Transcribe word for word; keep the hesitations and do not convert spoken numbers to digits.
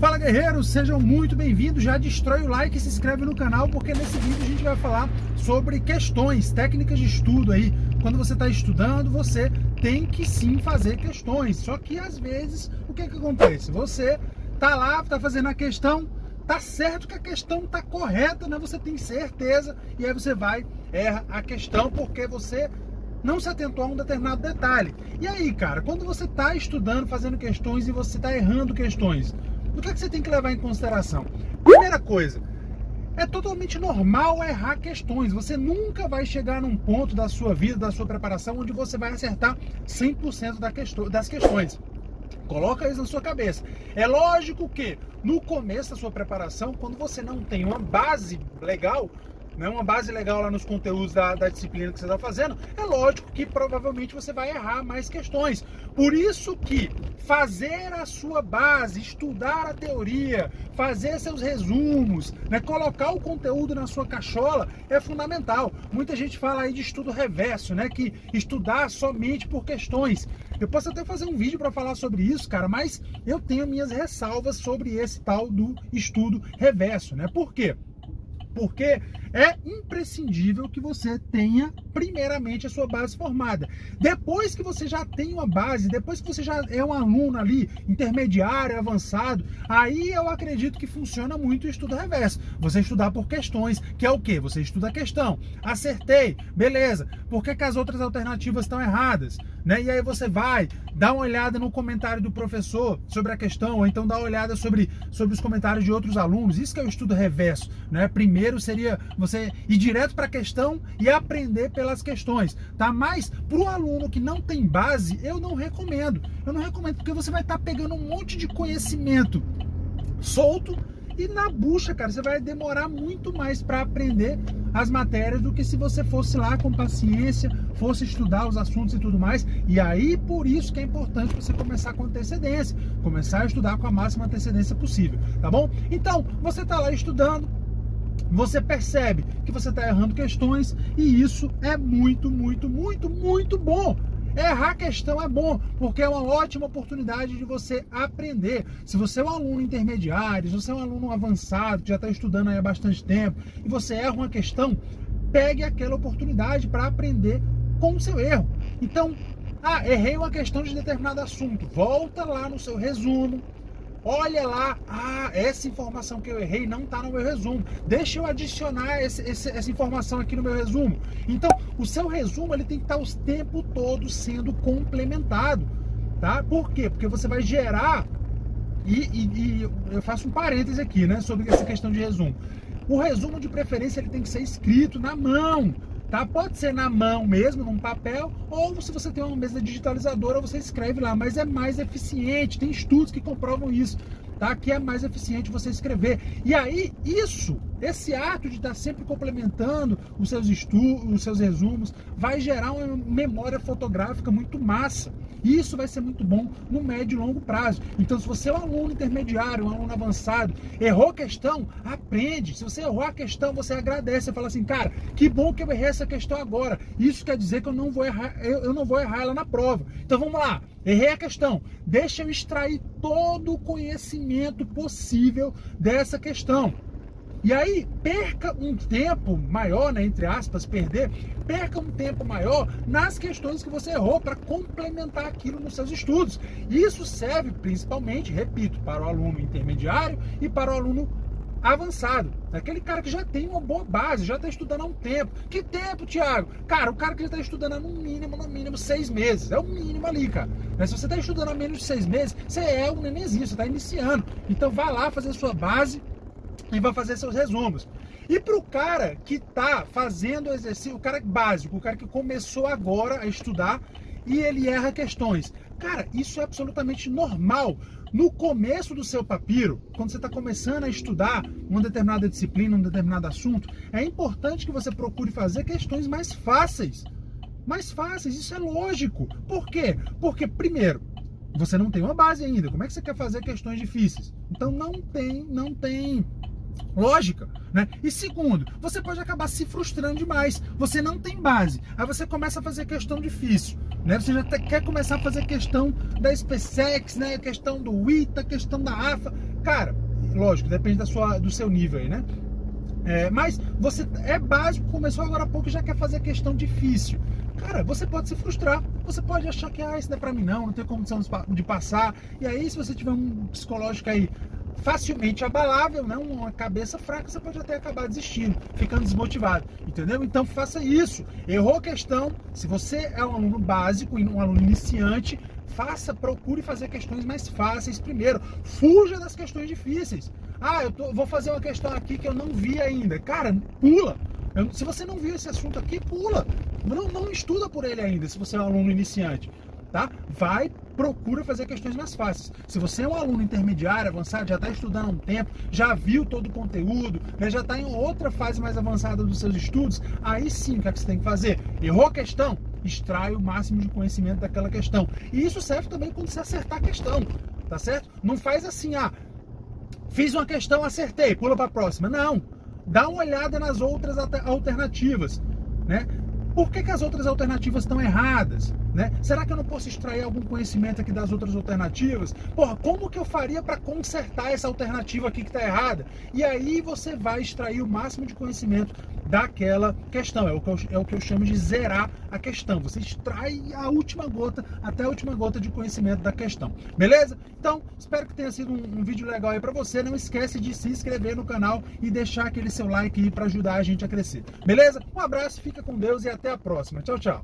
Fala guerreiros, sejam muito bem-vindos, já destrói o like e se inscreve no canal, porque nesse vídeo a gente vai falar sobre questões, técnicas de estudo aí. Quando você está estudando, você tem que sim fazer questões, só que às vezes, o que que acontece? Você tá lá, tá fazendo a questão, tá certo que a questão tá correta, né? Você tem certeza, e aí você vai, erra a questão, porque você não se atentou a um determinado detalhe. E aí, cara, quando você tá estudando, fazendo questões e você tá errando questões, o que é que você tem que levar em consideração? Primeira coisa, é totalmente normal errar questões. Você nunca vai chegar num ponto da sua vida, da sua preparação, onde você vai acertar cem por cento das questões. Coloca isso na sua cabeça. É lógico que no começo da sua preparação, quando você não tem uma base legal, né, uma base legal lá nos conteúdos da, da disciplina que você está fazendo, é lógico que provavelmente você vai errar mais questões. Por isso que fazer a sua base, estudar a teoria, fazer seus resumos, né, colocar o conteúdo na sua cachola é fundamental. Muita gente fala aí de estudo reverso, né, que estudar somente por questões. Eu posso até fazer um vídeo para falar sobre isso, cara, mas eu tenho minhas ressalvas sobre esse tal do estudo reverso, né? Por quê? Porque é imprescindível que você tenha, primeiramente, a sua base formada. Depois que você já tem uma base, depois que você já é um aluno ali, intermediário, avançado, aí eu acredito que funciona muito o estudo reverso. Você estudar por questões, que é o quê? Você estuda a questão. Acertei, beleza. Por que que as outras alternativas estão erradas? Né? E aí você vai, dá uma olhada no comentário do professor sobre a questão, ou então dá uma olhada sobre, sobre os comentários de outros alunos. Isso que é o estudo reverso, né? Primeiro seria você ir direto para a questão e aprender pelas questões, tá? Mas para o aluno que não tem base, eu não recomendo. Eu não recomendo, porque você vai estar tá pegando um monte de conhecimento solto e na bucha, cara, você vai demorar muito mais para aprender as matérias do que se você fosse lá com paciência, fosse estudar os assuntos e tudo mais. E aí, por isso que é importante você começar com antecedência, começar a estudar com a máxima antecedência possível, tá bom? Então, você está lá estudando, você percebe que você está errando questões e isso é muito, muito, muito, muito bom. Errar a questão é bom, porque é uma ótima oportunidade de você aprender. Se você é um aluno intermediário, se você é um aluno avançado, que já está estudando aí há bastante tempo, e você erra uma questão, pegue aquela oportunidade para aprender com o seu erro. Então, ah, errei uma questão de determinado assunto, volta lá no seu resumo, olha lá, ah, essa informação que eu errei não está no meu resumo, deixa eu adicionar esse, esse, essa informação aqui no meu resumo. Então, o seu resumo ele tem que estar o tempo todo sendo complementado, tá? Por quê? Porque você vai gerar, e, e, e eu faço um parêntese aqui, né, sobre essa questão de resumo. O resumo, de preferência, ele tem que ser escrito na mão, tá? Pode ser na mão mesmo, num papel, ou se você tem uma mesa digitalizadora, você escreve lá, mas é mais eficiente, tem estudos que comprovam isso, tá? Que é mais eficiente você escrever. E aí, isso, esse ato de estar sempre complementando os seus estudos, os seus resumos, vai gerar uma memória fotográfica muito massa. E isso vai ser muito bom no médio e longo prazo. Então, se você é um aluno intermediário, um aluno avançado, errou a questão, aprende. Se você errou a questão, você agradece. Você fala assim, cara, que bom que eu errei essa questão agora. Isso quer dizer que eu não vou errar, eu não vou errar ela na prova. Então, vamos lá. Errei a questão. Deixa eu extrair todo o conhecimento possível dessa questão. E aí, perca um tempo maior, né, entre aspas, perder, perca um tempo maior nas questões que você errou para complementar aquilo nos seus estudos. Isso serve principalmente, repito, para o aluno intermediário e para o aluno avançado. Aquele cara que já tem uma boa base, já está estudando há um tempo. Que tempo, Thiago? Cara, o cara que já está estudando há no mínimo, no mínimo seis meses. É o mínimo ali, cara. Mas se você está estudando há menos de seis meses, você é um nenenzinho, você está iniciando. Então, vá lá fazer a sua base e vai fazer seus resumos. E para o cara que está fazendo o exercício, o cara básico, o cara que começou agora a estudar e ele erra questões, cara, isso é absolutamente normal. No começo do seu papiro, quando você está começando a estudar uma determinada disciplina, um determinado assunto, é importante que você procure fazer questões mais fáceis. Mais fáceis, isso é lógico. Por quê? Porque, primeiro, você não tem uma base ainda. Como é que você quer fazer questões difíceis? Então não tem, não tem... lógica, né? E segundo, você pode acabar se frustrando demais, você não tem base, aí você começa a fazer questão difícil, né? Você já até quer começar a fazer a questão da EsPCEX, né? A questão do ITA, a questão da AFA. Cara, lógico, depende da sua, do seu nível aí, né? É, mas você é básico, começou agora há pouco e já quer fazer a questão difícil. Cara, você pode se frustrar, você pode achar que ah, isso não é pra mim não, não tem condição de passar. E aí, se você tiver um psicológico aí facilmente abalável, né? Uma cabeça fraca, você pode até acabar desistindo, ficando desmotivado, entendeu? Então faça isso. Errou a questão, se você é um aluno básico e um aluno iniciante, faça, procure fazer questões mais fáceis primeiro, fuja das questões difíceis. Ah, eu tô, vou fazer uma questão aqui que eu não vi ainda. Cara, pula. Eu, se você não viu esse assunto aqui, pula. Não, não estuda por ele ainda, se você é um aluno iniciante. Tá? Vai, procura fazer questões mais fáceis. Se você é um aluno intermediário, avançado, já está estudando há um tempo, já viu todo o conteúdo, né? Já está em outra fase mais avançada dos seus estudos, aí sim, o que é que você tem que fazer? Errou a questão? Extrai o máximo de conhecimento daquela questão. E isso serve também quando você acertar a questão, tá certo? Não faz assim, ah, fiz uma questão, acertei, pula para a próxima. Não, dá uma olhada nas outras alternativas, né? Por que que as outras alternativas estão erradas, né? Será que eu não posso extrair algum conhecimento aqui das outras alternativas? Porra, como que eu faria para consertar essa alternativa aqui que está errada? E aí você vai extrair o máximo de conhecimento daquela questão. É o que eu, é o que eu chamo de zerar a questão. Você extrai a última gota, até a última gota de conhecimento da questão. Beleza? Então, espero que tenha sido um, um vídeo legal aí para você. Não esquece de se inscrever no canal e deixar aquele seu like aí para ajudar a gente a crescer. Beleza? Um abraço, fica com Deus e até a próxima. Tchau, tchau.